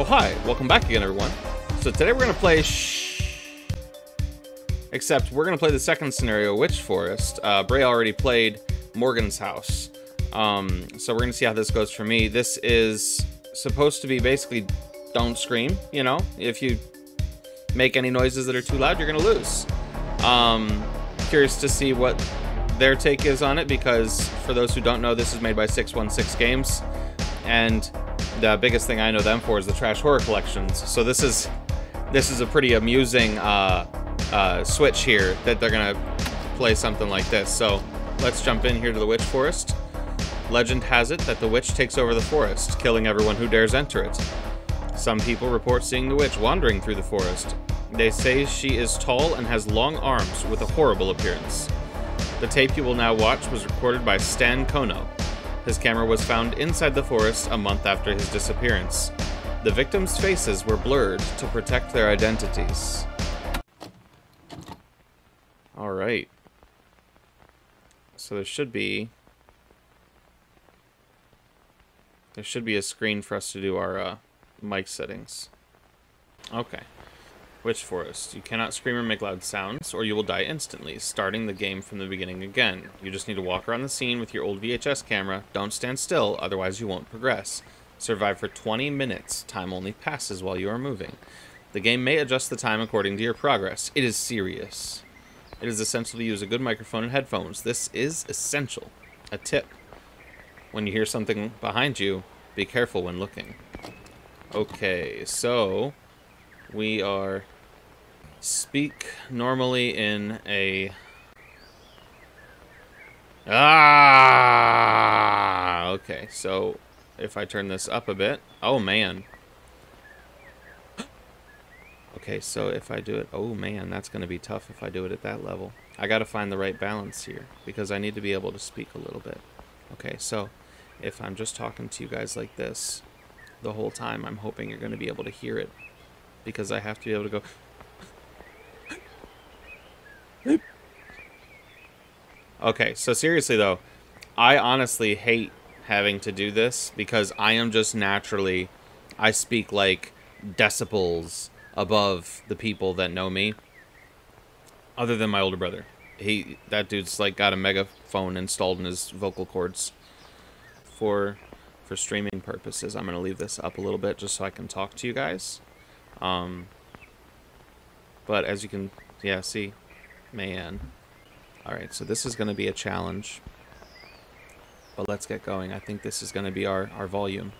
Oh, hi. Welcome back again, everyone. So today we're going to play except we're going to play the second scenario, Witch Forest. Bray already played Morgan's House. So we're going to see how this goes for me. This is supposed to be basically Don't Scream, you know? If you make any noises that are too loud, you're going to lose. Curious to see what their take is on it, because for those who don't know, this is made by 616 Games, and the biggest thing I know them for is the trash horror collections. So this is a pretty amusing switch here that they're gonna play something like this. So let's jump in here to the Witch Forest. Legend has it that the witch takes over the forest, killing everyone who dares enter it. Some people report seeing the witch wandering through the forest. They say she is tall and has long arms with a horrible appearance. The tape you will now watch was recorded by Stan Kono. His camera was found inside the forest a month after his disappearance. The victims' faces were blurred to protect their identities. Alright. So there should be a screen for us to do our mic settings. Okay. Witch Forest. You cannot scream or make loud sounds, or you will die instantly, starting the game from the beginning again. You just need to walk around the scene with your old VHS camera. Don't stand still, otherwise you won't progress. Survive for 20 minutes. Time only passes while you are moving. The game may adjust the time according to your progress. It is serious. It is essential to use a good microphone and headphones. This is essential. A tip. When you hear something behind you, be careful when looking. Okay, so we are speak normally in a okay, so if I turn this up a bit, oh man. Okay, so if I do it, oh man, that's gonna be tough if I do it at that level. I gotta find the right balance here because I need to be able to speak a little bit. Okay, so if I'm just talking to you guys like this the whole time, I'm hoping you're gonna be able to hear it, because I have to be able to go. Okay, so seriously though, I honestly hate having to do this because I am just naturally, I speak like decibels above the people that know me. Other than my older brother. That dude's like got a megaphone installed in his vocal cords for streaming purposes. I'm gonna leave this up a little bit just so I can talk to you guys. But as you can, yeah, see, man. Alright, so this is going to be a challenge, but let's get going. I think this is going to be our volume.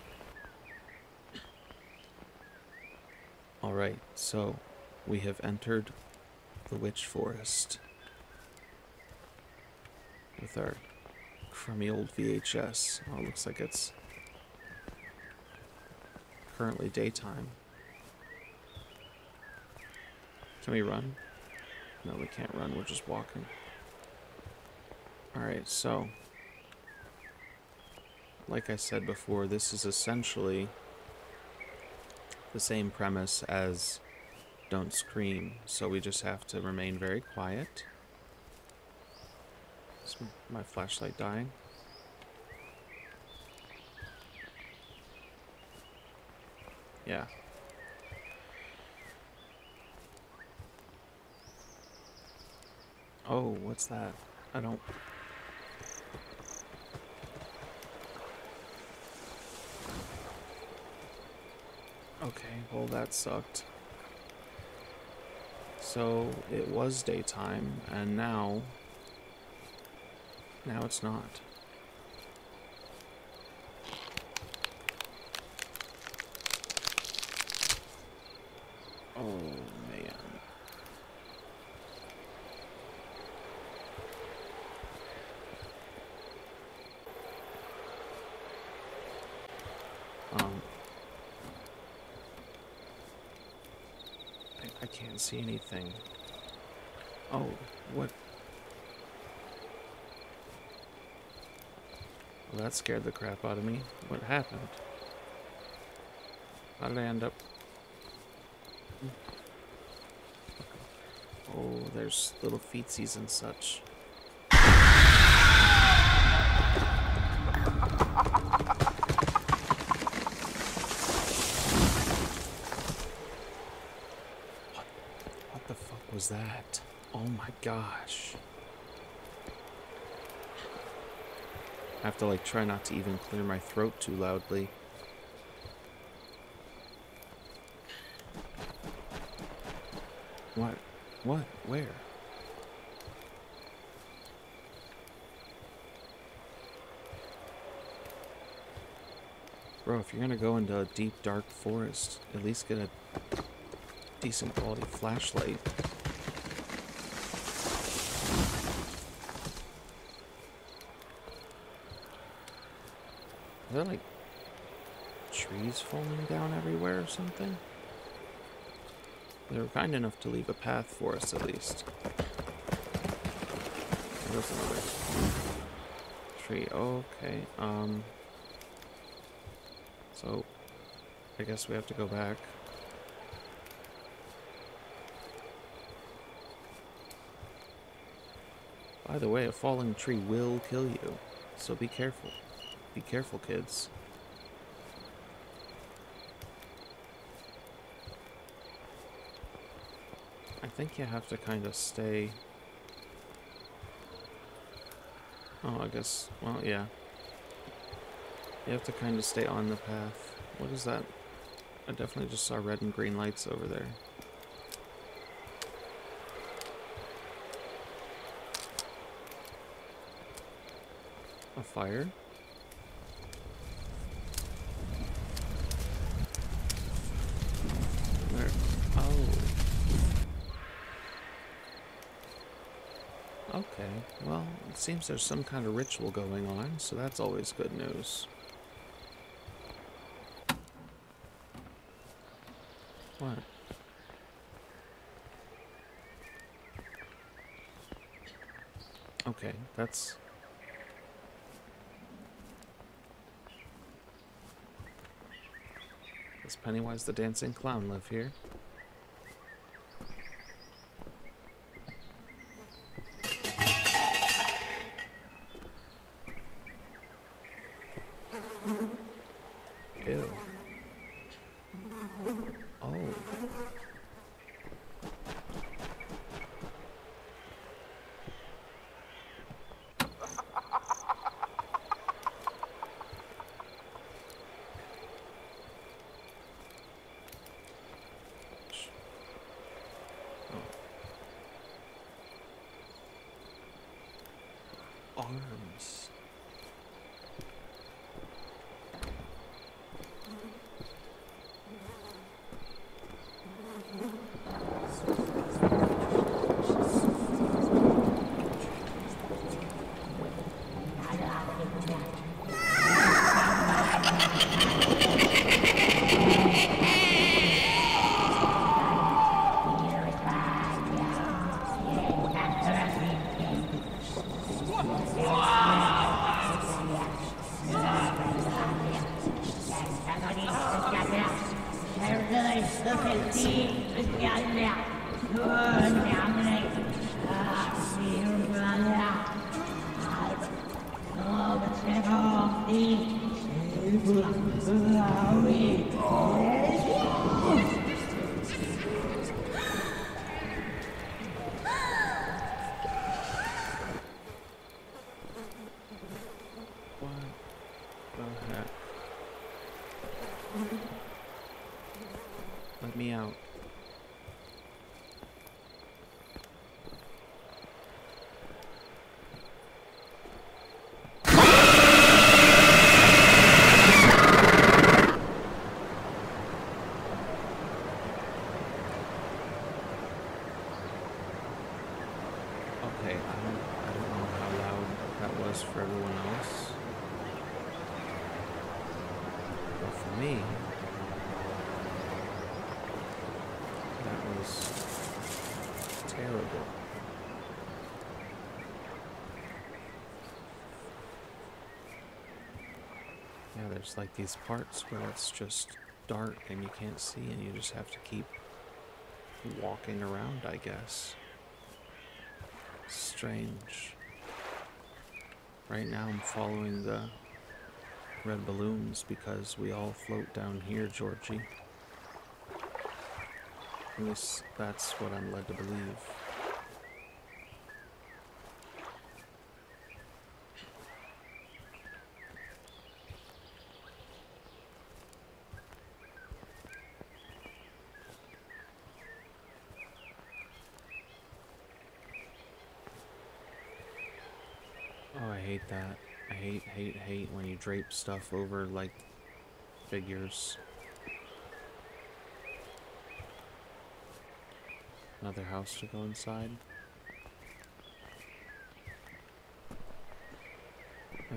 Alright, so we have entered the Witch Forest with our crummy old VHS. Oh, it looks like it's currently daytime. Can we run? No, we can't run. We're just walking. Alright, so like I said before, this is essentially the same premise as Don't Scream. So we just have to remain very quiet. Is my flashlight dying? Yeah. Oh, what's that? I don't... Okay, well that sucked. So, it was daytime, and now it's not. Oh. I can't see anything. Oh, what? Well, that scared the crap out of me. What happened? How did I end up? Oh, there's little feetsies and such. was that? Oh my gosh. I have to like try not to even clear my throat too loudly. What? What? Where? Bro, if you're gonna go into a deep, dark forest, at least get a decent quality flashlight. Is there like trees falling down everywhere or something? They were kind enough to leave a path for us, at least. There's another tree. Oh, okay. So, I guess we have to go back. By the way, a falling tree will kill you, so be careful. Be careful, kids. I think you have to kind of stay. Oh, I guess. Well, yeah. You have to kind of stay on the path. What is that? I definitely just saw red and green lights over there. A fire? Well, it seems there's some kind of ritual going on, so that's always good news. What? Okay, that's... Does Pennywise the Dancing Clown live here? Arms. There's like these parts where it's just dark and you can't see and you just have to keep walking around, I guess. Strange. Right now I'm following the red balloons because we all float down here, Georgie. At least that's what I'm led to believe. Oh, I hate that. I hate when you drape stuff over, like, figures. Another house to go inside.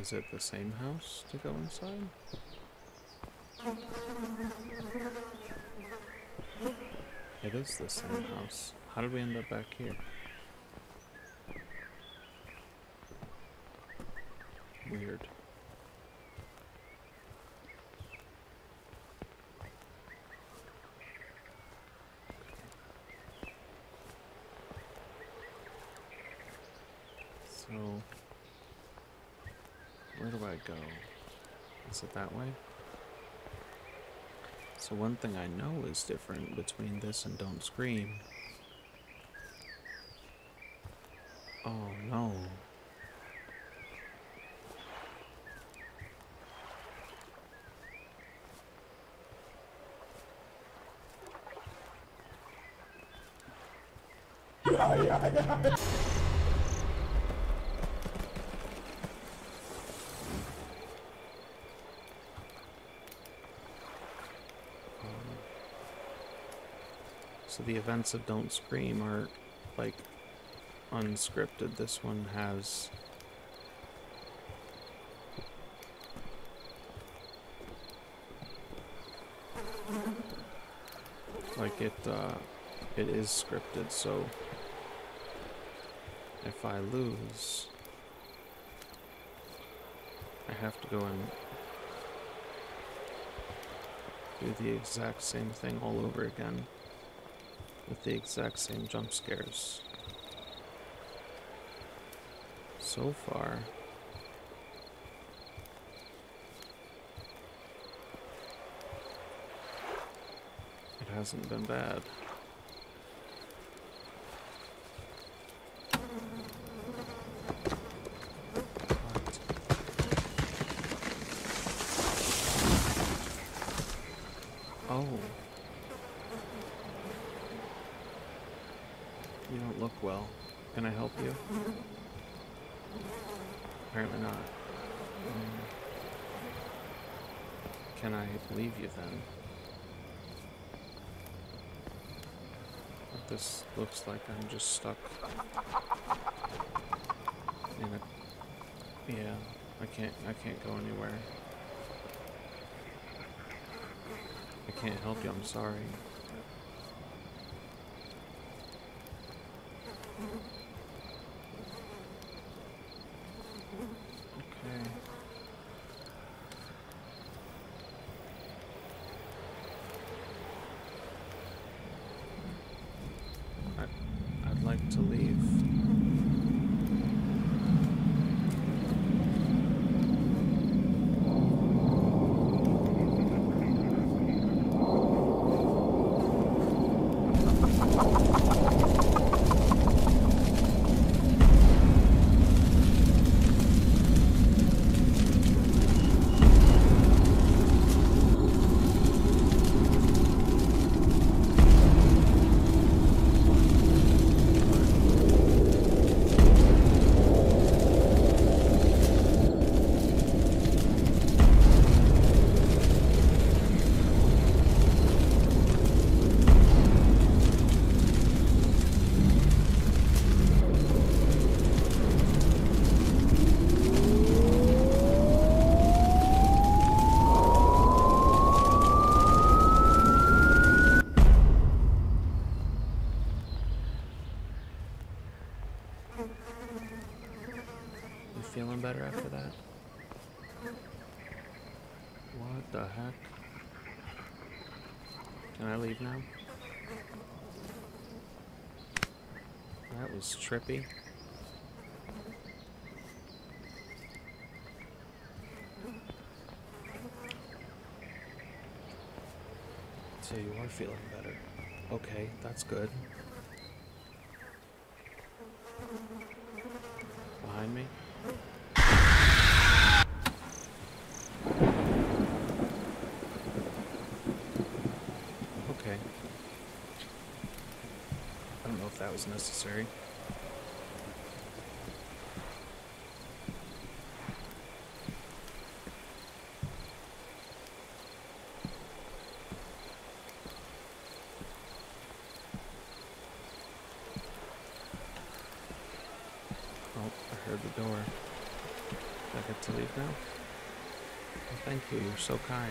Is it the same house to go inside? It is the same house. How did we end up back here? Weird. Go. Is it that way? So one thing I know is different between this and Don't Scream. Oh no. So the events of Don't Scream are, like, unscripted. This one has... like, it is scripted, so... if I lose... I have to go and... do the exact same thing all over again. With the exact same jump scares. So far, it hasn't been bad. Leave you then. But this looks like I'm just stuck in a... yeah, I can't go anywhere. I can't help you, I'm sorry. Now. That was trippy. So you are feeling better. Okay, that's good. Behind me. Okay. I don't know if that was necessary. You're so kind.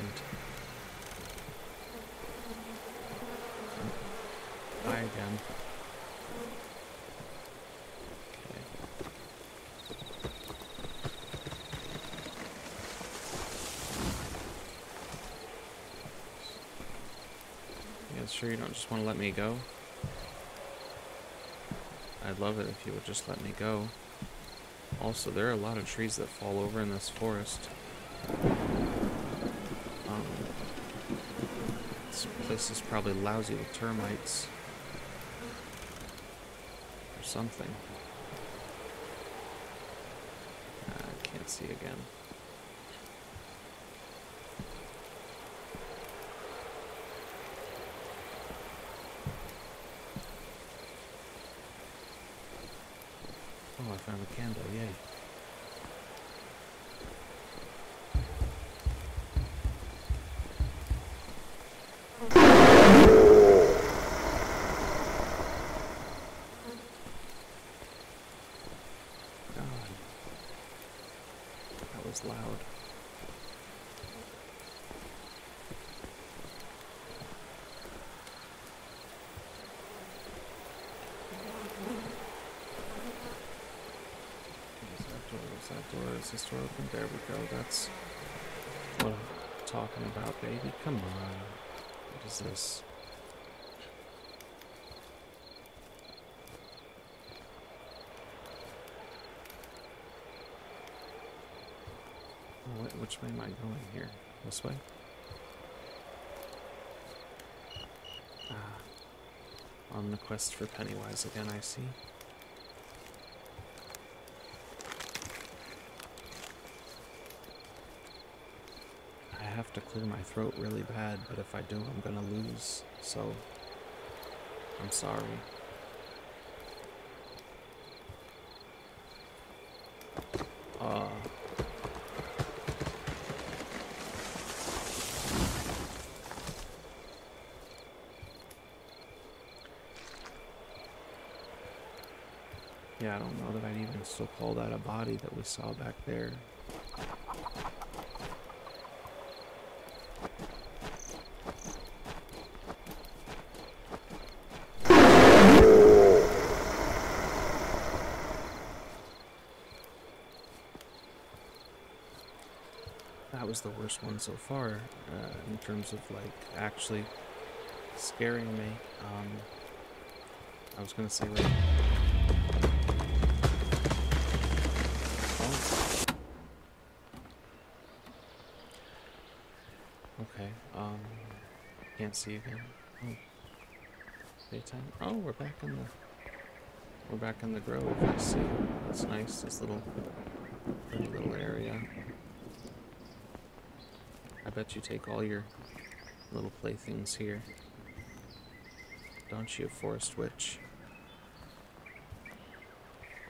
Hi again. Okay. Yeah, sure you don't just want to let me go? I'd love it if you would just let me go. Also, there are a lot of trees that fall over in this forest. This is probably lousy with termites or something. I can't see again. Oh, I found a candle, yay. This door open, there we go, that's what I'm talking about, baby. Come on. What is this? Oh, wait, which way am I going here? This way? Ah. On the quest for Pennywise again, I see. To clear my throat really bad, but if I do, I'm gonna lose, so I'm sorry. Yeah, I don't know that I'd even still call that a body that we saw back there. Was the worst one so far in terms of like actually scaring me. I was gonna say like, oh. Okay, can't see again. Oh. Daytime. Oh, we're back in the grove. I see. That's nice. This little area. I bet you take all your little playthings here. Don't you, Forest Witch?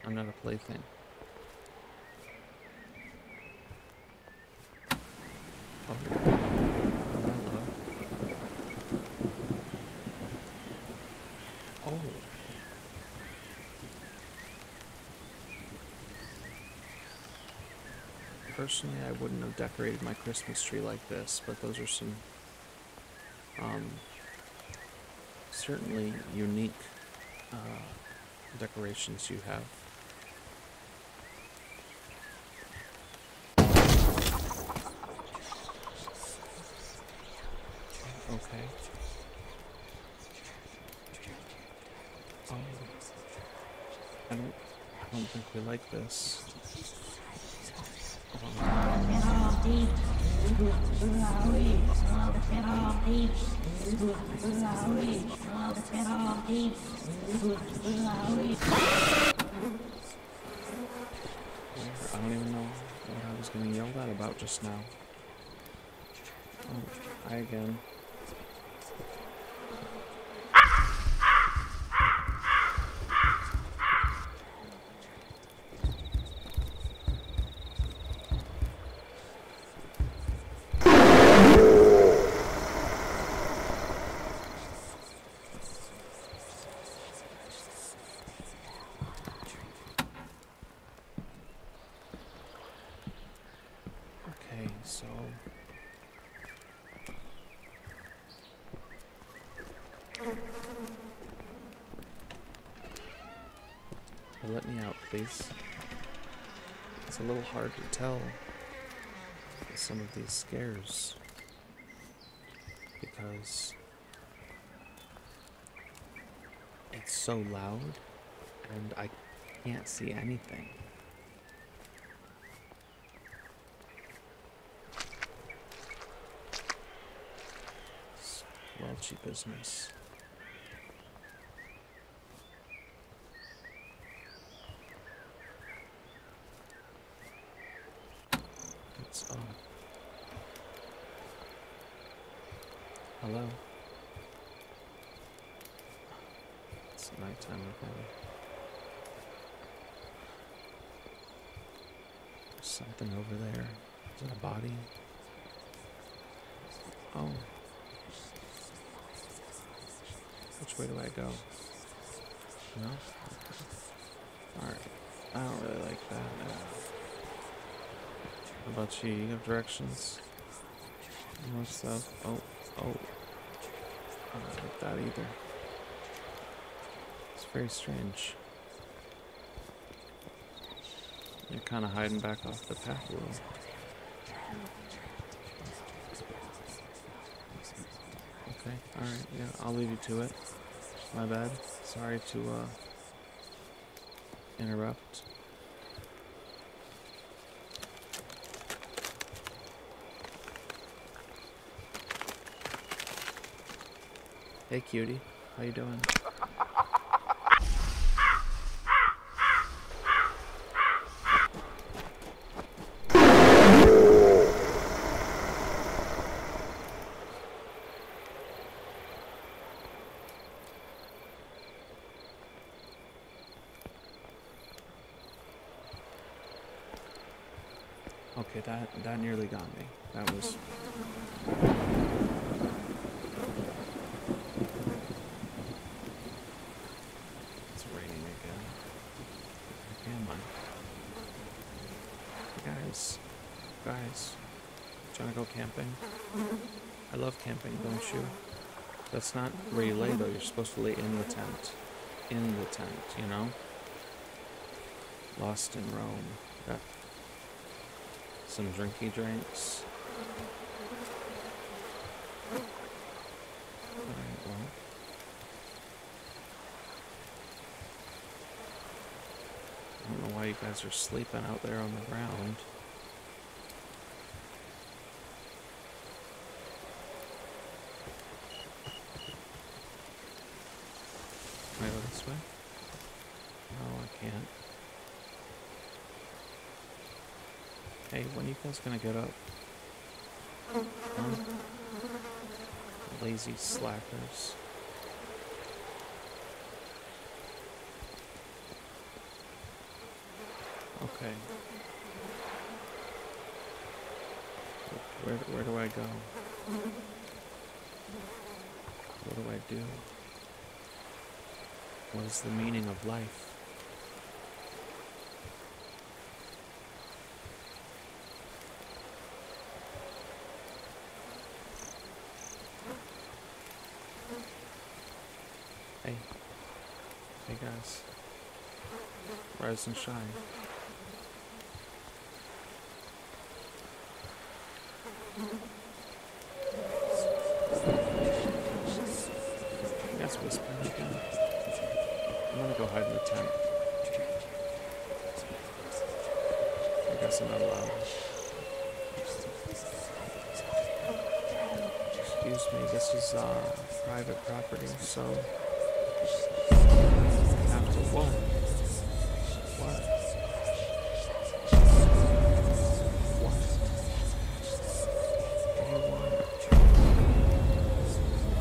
I'm not a plaything. Oh. Oh. Personally, I wouldn't have decorated my Christmas tree like this, but those are some certainly unique decorations you have. Okay. I don't think we like this. Get off deep. I don't even know what I was getting yelled at about just now. Oh, I again. Let me out, please. It's a little hard to tell with some of these scares because it's so loud and I can't see anything. Squelchy business. Hello. It's nighttime again. There's something over there. Is it a body? Oh. Which way do I go? No? Okay. Alright. I don't really like that. How about you? You have directions? More stuff? Oh. Oh, I don't like that either. It's very strange. You're kind of hiding back off the path a little. Okay, alright, yeah, I'll leave you to it. My bad. Sorry to, interrupt. Hey cutie, how you doing? Okay, that nearly got me. That was... Guys, do you want to go camping? I love camping, don't you? That's not where you lay, though. You're supposed to lay in the tent. In the tent, you know? Lost in Rome. Got some drinky drinks. Alright, well. I don't know why you guys are sleeping out there on the ground. Way? No, I can't. Hey, when are you guys gonna get up? Lazy slackers. Okay. Where do I go? What do I do? What is the meaning of life? Hey. Hey guys. Rise and shine. You guys whispering again? I'm gonna go hide in the tent. I guess I'm not allowed. Excuse I guess it's private property, so after what?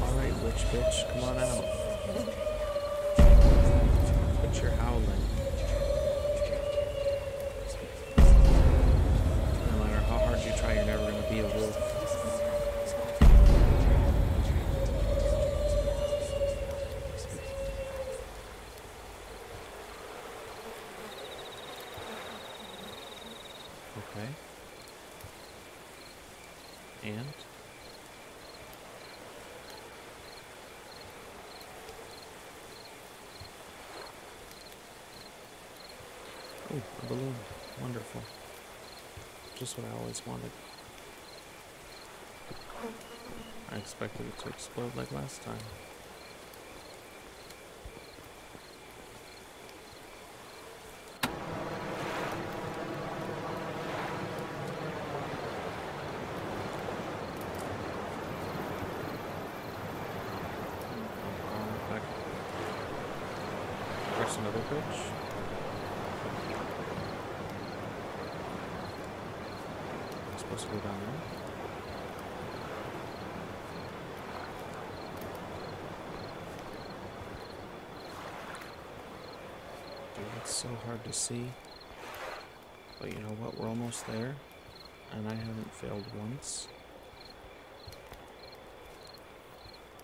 Alright, witch bitch, come on out. Quit your howling. No matter how hard you try, you're never gonna be a wolf. Oh, a balloon. Wonderful. Just what I always wanted. I expected it to explode like last time. There's another glitch. Supposed to go down there. Dude, it's so hard to see. But you know what? We're almost there. And I haven't failed once.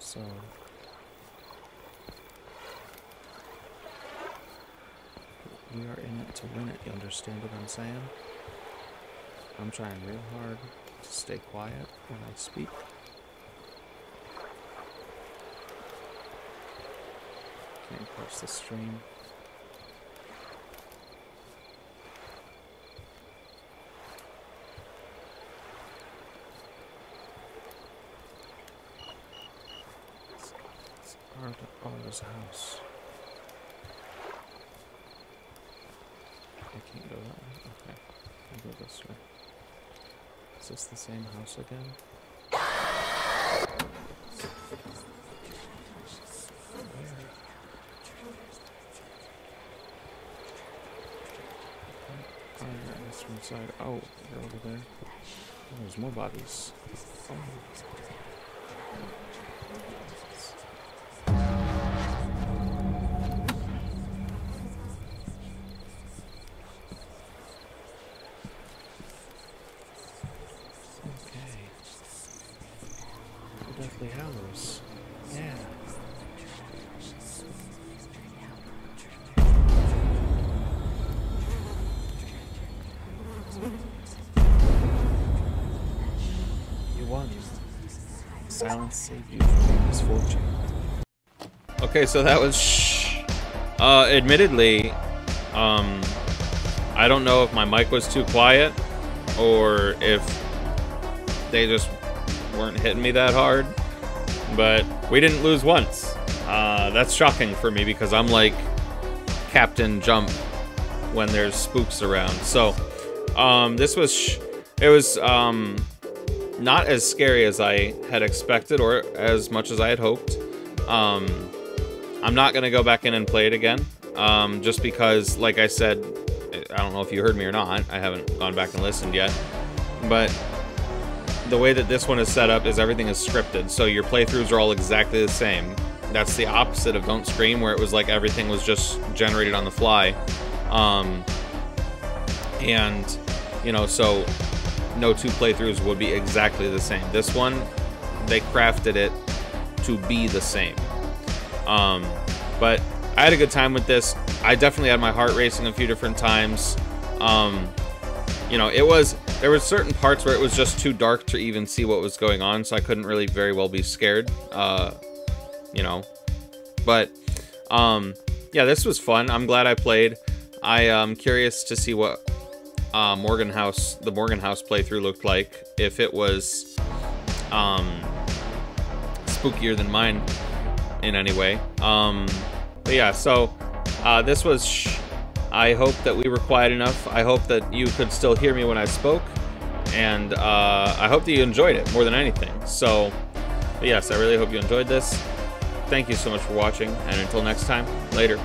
So... we are in it to win it. You understand what I'm saying? I'm trying real hard to stay quiet when I speak. Can't cross the stream. It's hard to own this house. I can't go that way. Okay, I'll go this way. Is this the same house again? Oh, that's from inside. Oh, they're over there. Oh, there's more bodies. Oh. Silence saved you from misfortune. Okay, so that was admittedly, I don't know if my mic was too quiet or if they just weren't hitting me that hard, but we didn't lose once. That's shocking for me because I'm like Captain Jump when there's spooks around. So this was it was not as scary as I had expected or as much as I had hoped. I'm not going to go back in and play it again, just because, like I said, I don't know if you heard me or not. I haven't gone back and listened yet. But the way that this one is set up is everything is scripted, so your playthroughs are all exactly the same. That's the opposite of Don't Scream, where it was like everything was just generated on the fly. And, you know, so... no two playthroughs would be exactly the same. This one, they crafted it to be the same. But I had a good time with this. I definitely had my heart racing a few different times. You know, there were certain parts where it was just too dark to even see what was going on, so I couldn't really very well be scared. You know, but yeah, this was fun. I'm glad I played. I am curious to see what the Morgan House playthrough looked like, if it was spookier than mine in any way. But yeah, so this was I hope that we were quiet enough. I hope that you could still hear me when I spoke, and I hope that you enjoyed it more than anything. So But yes, I really hope you enjoyed this. Thank you so much for watching, and until next time, later.